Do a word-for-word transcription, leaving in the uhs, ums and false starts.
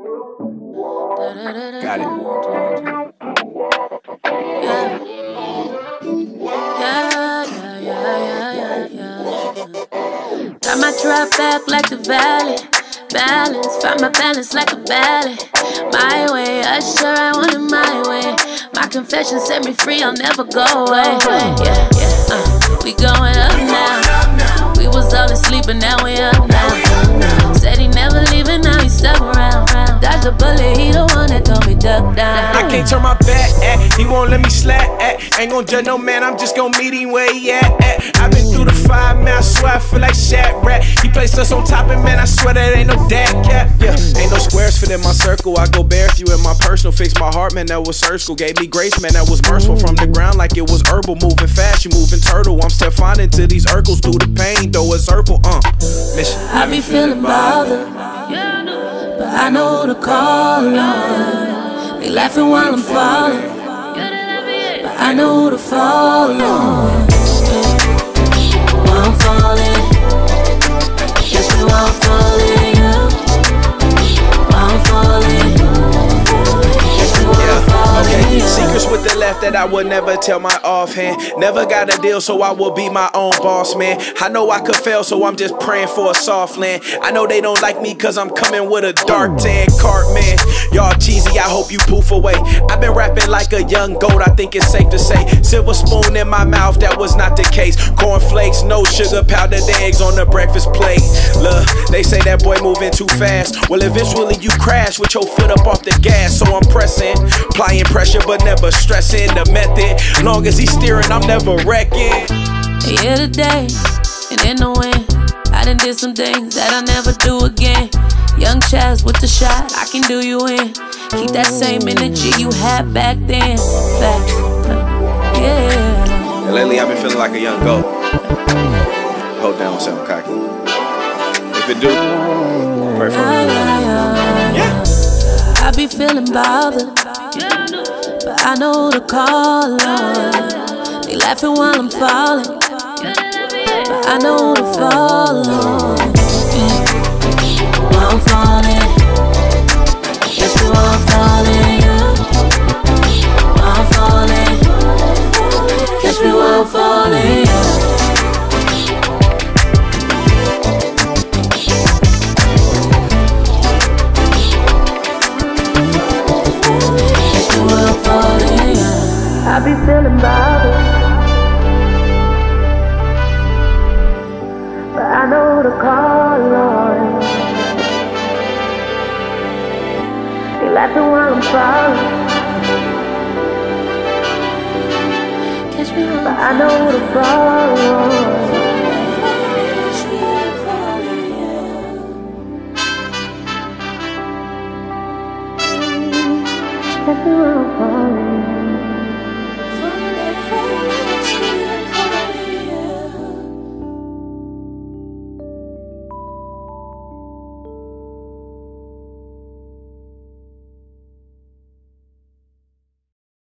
Got it. Yeah. Yeah, yeah, yeah, yeah, yeah. Got my trap back like a valley. Balance, find my balance like a ballet. My way, I sure I want it my way. My confession set me free, I'll never go away. Yeah, yeah, uh, we going up now. We was all asleep, but now we up now. Said he never leaving, now he stuck around. Dodge the bullet, he the one that told me duck down. I can't turn my back at, he won't let me slack at. Ain't gon' judge no man, I'm just gon' meet him where he at, at. I've been through the five, man, I swear I feel like Shadrack. He placed us on top and man, I swear that ain't no dad cap. Yeah, ain't no squares fit in my circle, I go bare if you in my personal. Fix my heart, man, that was surgical. Gave me grace, man, that was merciful. From the ground like it was herbal, moving fast, you moving turtle. I'm Stefan into these Urkels, through the pain, though it's herbal, uh mission. I be feeling bothered, but I know who to call on. They laughing while I'm falling, but I know who to fall on. While I'm falling, guess we all falling. While I'm falling, guess we all falling. Okay, secrets with the left that I would never tell my offhand. Never got a deal, so I will be my own boss, man. I know I could fail, so I'm just praying for a soft land. I know they don't like me, cause I'm coming with a dark tan cart, man. Y'all cheesy, I hope you poof away. I've been rapping like a young goat, I think it's safe to say. Silver spoon in my mouth, that was not the case. Cornflakes, no sugar, powdered eggs on the breakfast plate. Look, they say that boy moving too fast. Well, eventually you crash with your foot up off the gas. So I'm pressing, applying pressure, but never stressing the method. Long as he's steering, I'm never wrecking. Yeah, today, and in the wind, I done did some things that I'll never do again. Young Chazz with the shot, I can do you in. Keep that same energy you had back then. Back, yeah. And lately I've been feeling like a young goat. Hold down with something cocky. If it do, pray for me. Yeah. I be feeling bothered, but I know who to call on. They laughing while I'm falling, but I know who to fall on. While I'm falling, guess we all falling. While I'm falling, guess we all falling. Guess we all falling. I be feeling bothered, but I know who to call on. Laughing while I'm falling, catch me, but I know who to fall on. Catch me falling, catch me falling.